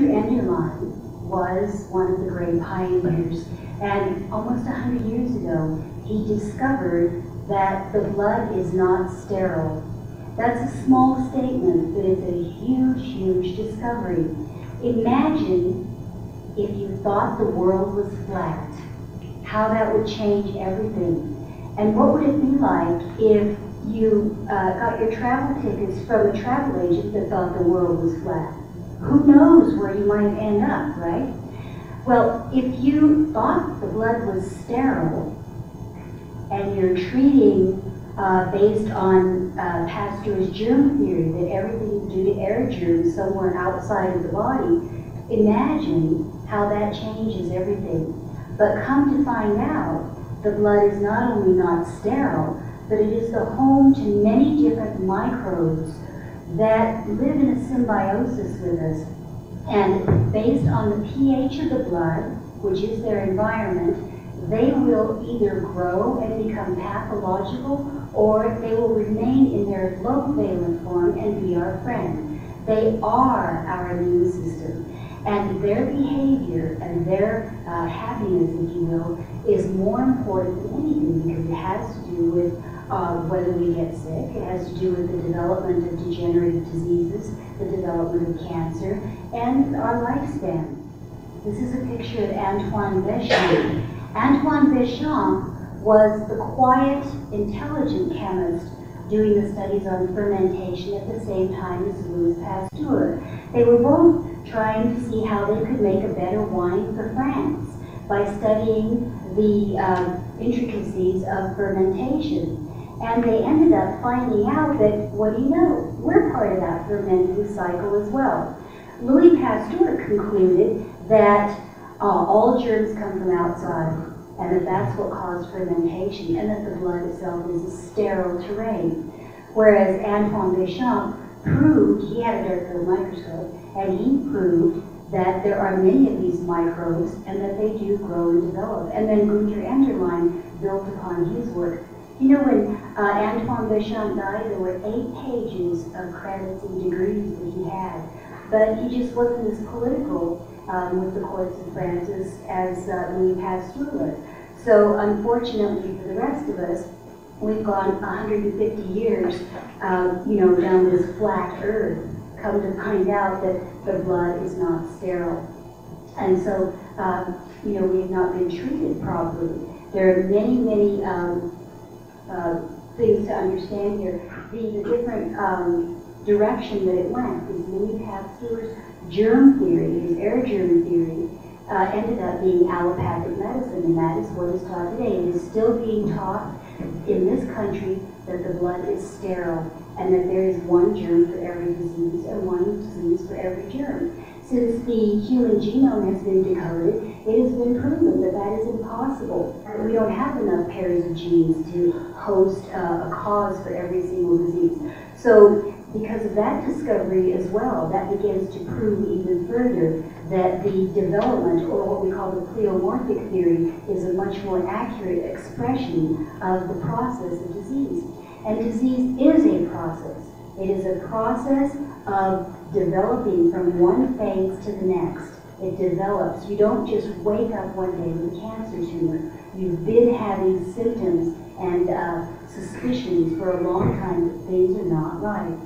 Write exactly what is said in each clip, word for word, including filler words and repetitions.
Gunther Enderlein was one of the great pioneers, and almost one hundred years ago, he discovered that the blood is not sterile. That's a small statement, but it's a huge, huge discovery. Imagine if you thought the world was flat, how that would change everything. And what would it be like if you uh, got your travel tickets from a travel agent that thought the world was flat? Who knows where you might end up, right? Well, if you thought the blood was sterile, and you're treating uh, based on uh, Pasteur's germ theory, that everything you do to air germs somewhere outside of the body, imagine how that changes everything. But come to find out, the blood is not only not sterile, but it is the home to many different microbes that live in a symbiosis with us. And based on the pH of the blood, which is their environment, they will either grow and become pathological, or they will remain in their low valent form and be our friend. They are our immune system. And their behavior and their uh, happiness, if you will, is more important than anything, because it has to do with uh, whether we get sick, it has to do with the development of degenerative diseases, the development of cancer, and our lifespan. This is a picture of Antoine Béchamp. Antoine Béchamp was the quiet, intelligent chemist doing the studies on fermentation at the same time as Louis Pasteur. They were both trying to see how they could make a better wine for France by studying the um, intricacies of fermentation. And they ended up finding out that, what do you know, we're part of that fermenting cycle as well. Louis Pasteur concluded that uh, all germs come from outside, and that that's what caused fermentation, and that the blood itself is a sterile terrain. Whereas Antoine Béchamp proved, he had a dark field microscope, and he proved that there are many of these microbes and that they do grow and develop. And then Gunther Enderlein built upon his work. You know, when uh, Antoine Béchamp died, there were eight pages of credits and degrees that he had. But he just wasn't as political um, with the courts of France as uh, Louis Pasteur was. So unfortunately for the rest of us, we've gone one hundred fifty years, um, you know, down this flat earth, come to find out that the blood is not sterile. And so, um, you know, we have not been treated properly. There are many, many um, uh, things to understand here. The, the different um, direction that it went is Louis Pasteur's germ theory, his air germ theory, uh, ended up being allopathic medicine, and that is what is taught today. It is still being taught in this country that the blood is sterile, and that there is one germ for every disease and one disease for every germ. Since the human genome has been decoded, it has been proven that that is impossible. We don't have enough pairs of genes to host uh, a cause for every single disease. So because of that discovery as well, that begins to prove even further that the development, or what we call the pleomorphic theory, is a much more accurate expression of the process of disease. And disease is a process. It is a process of developing from one phase to the next. It develops. You don't just wake up one day with a cancer tumor. You've been having symptoms and uh, suspicions for a long time that things are not right.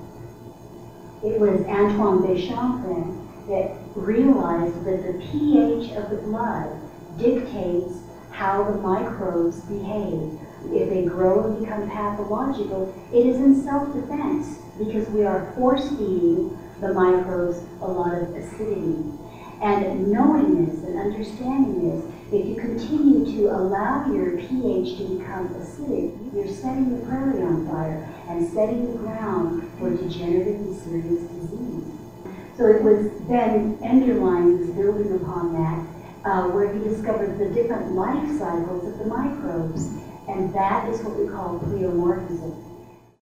It was Antoine Béchamp then that realized that the pH of the blood dictates how the microbes behave. If they grow and become pathological, it is in self-defense, because we are force-feeding the microbes a lot of acidity. And knowing this and understanding this, if you continue to allow your pH to become acidic, you're setting the prairie on fire and setting the ground for degenerative and serious disease. So it was then Enderlein was building upon that, uh, where he discovered the different life cycles of the microbes, and that is what we call pleomorphism.